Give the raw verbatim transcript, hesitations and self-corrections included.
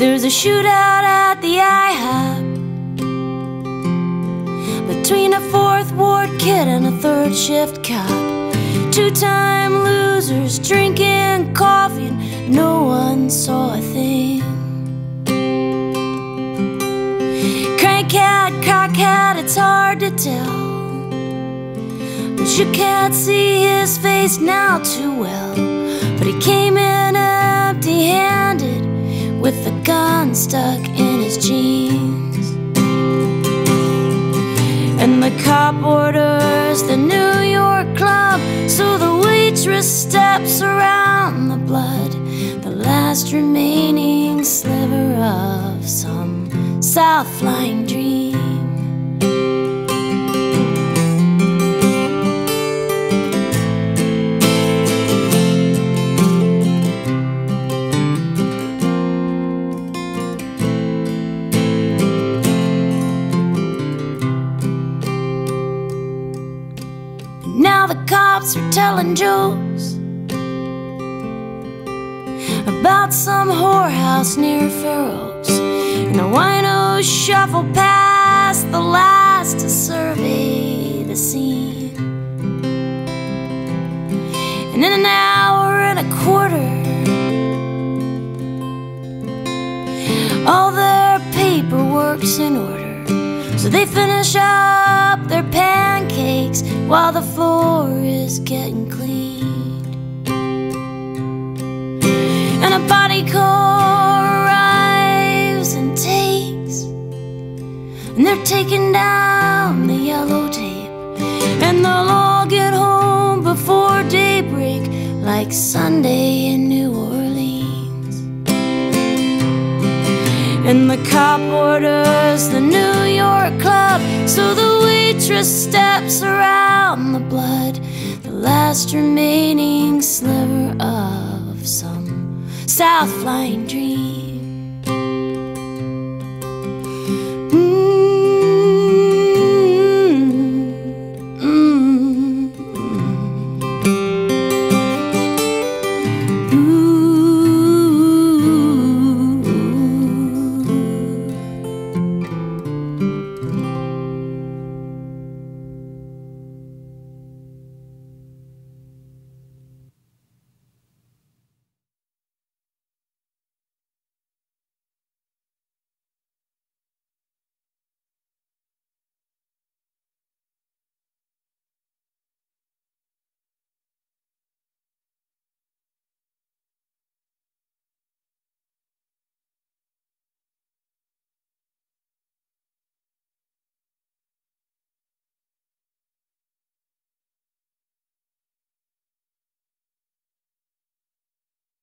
There's a shootout at the I hop between a fourth ward kid and a third shift cop. Two-time losers drinking coffee and no one saw a thing. Crankhead, cockhead, it's hard to tell, but you can't see his face now too well. But he came in empty-handed with a gun stuck in his jeans. And the cop orders the New York club, so the waitress steps around the blood, the last remaining sliver of some south-flying dream. Now the cops are telling jokes about some whorehouse near Fair Oaks, and the winos shuffle past the last to survey the scene. And in an hour and a quarter, all their paperwork's in order, so they finish up their pancakes while the floor is getting cleaned. And a body core arrives and takes, and they're taking down the yellow tape, and they'll all get home before daybreak, like Sunday in New Orleans. And the cop orders the New York club, so the waitress steps around the blood, the last remaining sliver of some south-flying dream.